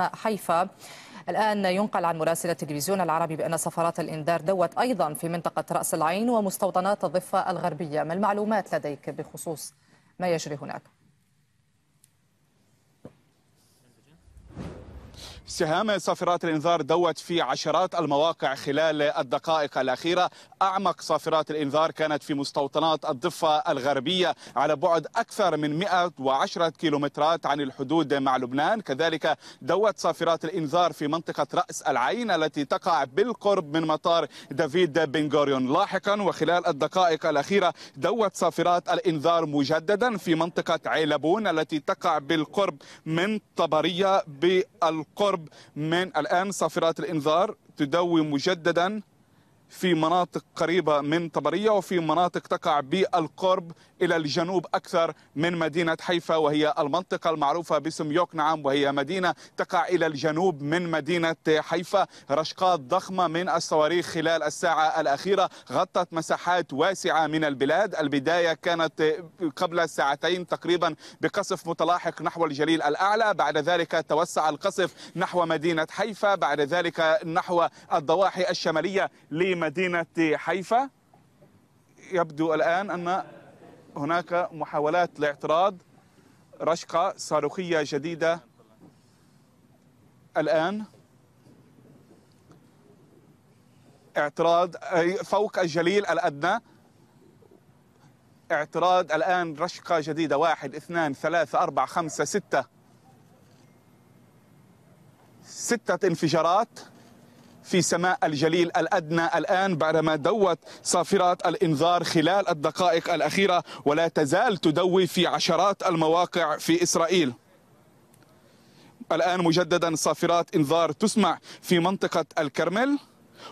حيفا. الآن ينقل عن مراسل التلفزيون العربي بأن سفارات الإنذار دوت أيضا في منطقة رأس العين ومستوطنات الضفة الغربية، ما المعلومات لديك بخصوص ما يجري هناك؟ سهام صافرات الإنذار دوت في عشرات المواقع خلال الدقائق الأخيرة. أعمق صافرات الإنذار كانت في مستوطنات الضفة الغربية على بعد أكثر من 110 كيلومترات عن الحدود مع لبنان. كذلك دوت صافرات الإنذار في منطقة رأس العين التي تقع بالقرب من مطار دافيد بن غوريون. لاحقا وخلال الدقائق الأخيرة دوت صافرات الإنذار مجددا في منطقة عيلبون التي تقع بالقرب من طبريا بالقرب من الآن. صافرات الإنذار تدوي مجددا في مناطق قريبة من طبرية وفي مناطق تقع بالقرب إلى الجنوب أكثر من مدينة حيفا، وهي المنطقة المعروفة باسم يوكنعم، وهي مدينة تقع إلى الجنوب من مدينة حيفا. رشقات ضخمة من الصواريخ خلال الساعة الأخيرة غطت مساحات واسعة من البلاد. البداية كانت قبل ساعتين تقريبا بقصف متلاحق نحو الجليل الأعلى، بعد ذلك توسع القصف نحو مدينة حيفا، بعد ذلك نحو الضواحي الشمالية لمدينة حيفا. يبدو الآن أن هناك محاولات لاعتراض، رشقة صاروخية جديدة الآن، اعتراض فوق الجليل الأدنى، اعتراض الآن، رشقة جديدة، 1 2 3 4 5 6 انفجارات في سماء الجليل الأدنى الآن بعدما دوت صافرات الإنذار خلال الدقائق الأخيرة، ولا تزال تدوي في عشرات المواقع في إسرائيل. الآن مجددا صافرات إنذار تسمع في منطقة الكرمل،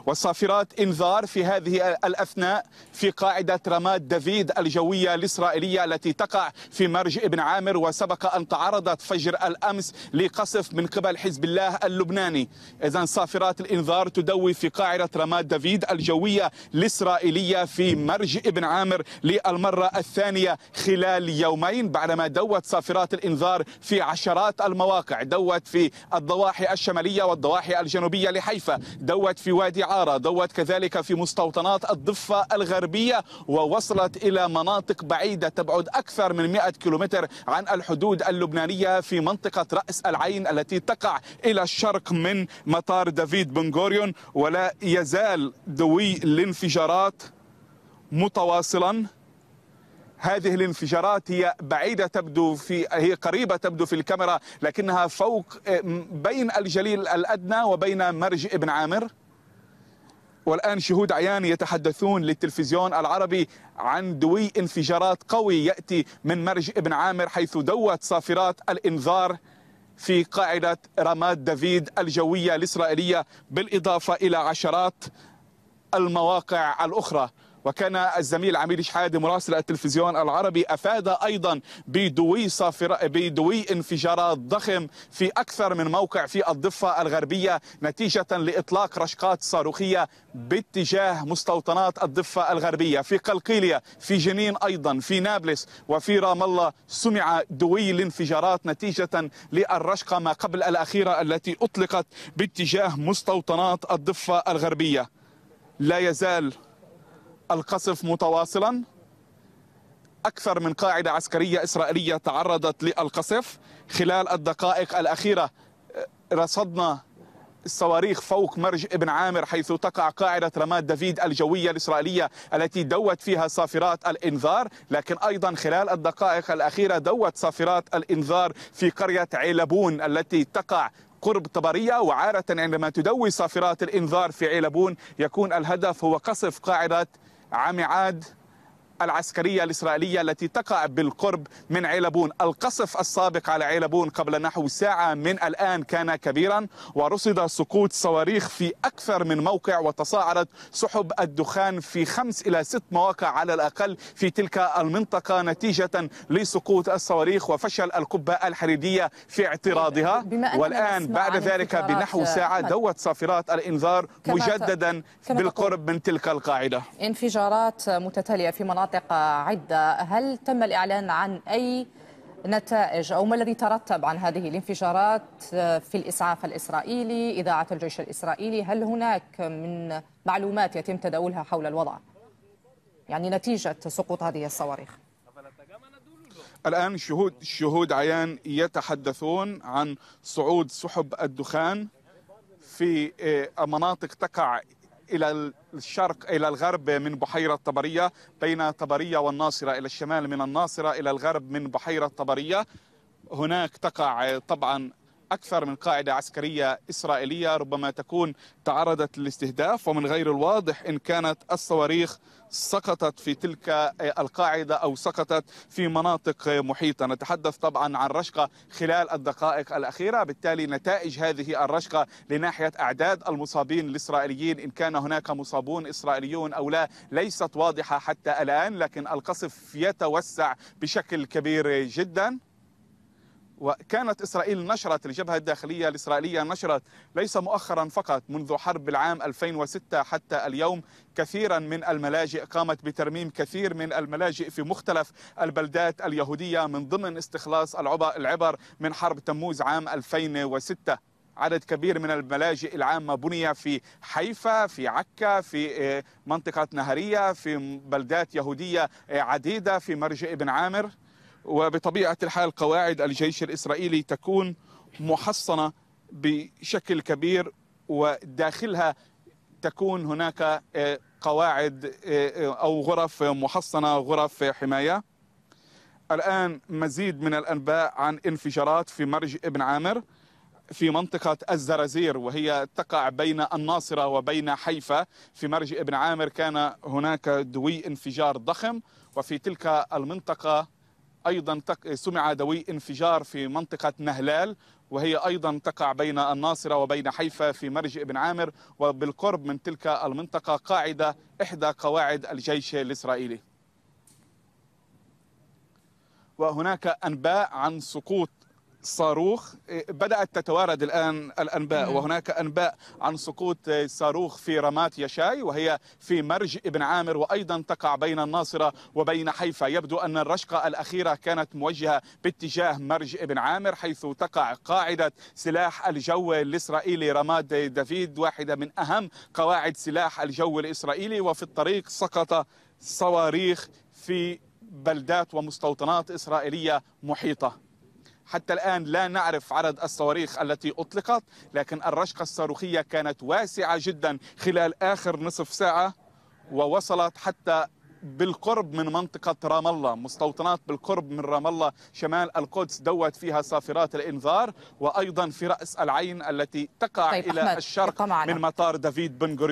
وصافرات إنذار في هذه الأثناء في قاعدة رامات ديفيد الجوية الإسرائيلية التي تقع في مرج ابن عامر، وسبق أن تعرضت فجر الأمس لقصف من قبل حزب الله اللبناني. إذن صافرات الإنذار تدوي في قاعدة رامات ديفيد الجوية الإسرائيلية في مرج ابن عامر للمرة الثانية خلال يومين، بعدما دوت صافرات الإنذار في عشرات المواقع، دوت في الضواحي الشمالية والضواحي الجنوبية لحيفا، دوت في وادي عارة، دوت كذلك في مستوطنات الضفة الغربية، ووصلت إلى مناطق بعيدة تبعد أكثر من 100 كيلومتر عن الحدود اللبنانية في منطقة رأس العين التي تقع إلى الشرق من مطار دافيد بن غوريون. ولا يزال دوي الانفجارات متواصلا. هذه الانفجارات هي بعيدة تبدو هي قريبة تبدو في الكاميرا، لكنها فوق بين الجليل الأدنى وبين مرج ابن عامر. والآن شهود عيان يتحدثون للتلفزيون العربي عن دوي انفجارات قوي يأتي من مرج ابن عامر، حيث دوت صافرات الإنذار في قاعدة رامات ديفيد الجوية الإسرائيلية، بالإضافة إلى عشرات المواقع الأخرى. وكان الزميل عميد شحادي مراسل التلفزيون العربي أفاد أيضا بدوي انفجارات ضخم في أكثر من موقع في الضفة الغربية نتيجة لإطلاق رشقات صاروخية باتجاه مستوطنات الضفة الغربية، في قلقيلية، في جنين أيضا، في نابلس وفي رام الله سمع دوي الانفجارات نتيجة للرشقة ما قبل الأخيرة التي أطلقت باتجاه مستوطنات الضفة الغربية. لا يزال القصف متواصلا، أكثر من قاعدة عسكرية إسرائيلية تعرضت للقصف خلال الدقائق الأخيرة. رصدنا الصواريخ فوق مرج ابن عامر حيث تقع قاعدة رامات ديفيد الجوية الإسرائيلية التي دوت فيها صافرات الإنذار، لكن أيضا خلال الدقائق الأخيرة دوت صافرات الإنذار في قرية عيلبون التي تقع قرب طبرية. وعادة عندما تدوي صافرات الإنذار في عيلبون يكون الهدف هو قصف قاعدة عميعاد العسكرية الإسرائيلية التي تقع بالقرب من عيلبون. القصف السابق على عيلبون قبل نحو ساعة من الآن كان كبيرا، ورصد سقوط صواريخ في أكثر من موقع، وتصاعدت سحب الدخان في 5 إلى 6 مواقع على الأقل في تلك المنطقة نتيجة لسقوط الصواريخ وفشل القبة الحديدية في اعتراضها. والآن بعد ذلك بنحو ساعة دوت صافرات الإنذار مجددا بالقرب من تلك القاعدة. انفجارات متتالية في مناطق عدة، هل تم الإعلان عن أي نتائج أو ما الذي ترتب عن هذه الانفجارات في الإسعاف الإسرائيلي، إذاعة الجيش الإسرائيلي؟ هل هناك من معلومات يتم تداولها حول الوضع، يعني نتيجة سقوط هذه الصواريخ؟ الآن شهود عيان يتحدثون عن صعود سحب الدخان في مناطق تقع إلى الشرق إلى الغرب من بحيرة طبرية، بين طبرية والناصرة، إلى الشمال من الناصرة إلى الغرب من بحيرة طبرية. هناك تقع طبعا أكثر من قاعدة عسكرية إسرائيلية ربما تكون تعرضت للاستهداف، ومن غير الواضح إن كانت الصواريخ سقطت في تلك القاعدة أو سقطت في مناطق محيطة. نتحدث طبعا عن رشقة خلال الدقائق الأخيرة، بالتالي نتائج هذه الرشقة لناحية أعداد المصابين الإسرائيليين، إن كان هناك مصابون إسرائيليون أو لا، ليست واضحة حتى الآن، لكن القصف يتوسع بشكل كبير جدا. وكانت إسرائيل نشرت، الجبهة الداخلية الإسرائيلية نشرت ليس مؤخرا فقط، منذ حرب العام 2006 حتى اليوم، كثيرا من الملاجئ، قامت بترميم كثير من الملاجئ في مختلف البلدات اليهودية من ضمن استخلاص العبر من حرب تموز عام 2006. عدد كبير من الملاجئ العامة بني في حيفا، في عكا، في منطقة نهرية، في بلدات يهودية عديدة، في مرجئ ابن عامر. وبطبيعة الحال قواعد الجيش الإسرائيلي تكون محصنة بشكل كبير، وداخلها تكون هناك قواعد أو غرف محصنة، غرف حماية. الآن مزيد من الأنباء عن انفجارات في مرج ابن عامر في منطقة الزرازير، وهي تقع بين الناصرة وبين حيفا. في مرج ابن عامر كان هناك دوي انفجار ضخم، وفي تلك المنطقة أيضا سمع دوي انفجار في منطقة نهلال، وهي أيضا تقع بين الناصرة وبين حيفا في مرج ابن عامر. وبالقرب من تلك المنطقة قاعدة، إحدى قواعد الجيش الإسرائيلي. وهناك أنباء عن سقوط صاروخ، بدأت تتوارد الآن الأنباء، وهناك أنباء عن سقوط صاروخ في رامات يشاي، وهي في مرج ابن عامر، وأيضا تقع بين الناصرة وبين حيفا. يبدو أن الرشقة الأخيرة كانت موجهة باتجاه مرج ابن عامر، حيث تقع قاعدة سلاح الجو الإسرائيلي رامات ديفيد، واحدة من أهم قواعد سلاح الجو الإسرائيلي. وفي الطريق سقط صواريخ في بلدات ومستوطنات إسرائيلية محيطة. حتى الآن لا نعرف عدد الصواريخ التي أطلقت، لكن الرشقة الصاروخية كانت واسعة جدا خلال آخر نصف ساعة، ووصلت حتى بالقرب من منطقة رام الله، مستوطنات بالقرب من رام الله شمال القدس دوت فيها صافرات الإنذار، وأيضا في رأس العين التي تقع إلى الشرق من مطار دافيد بن غوريون.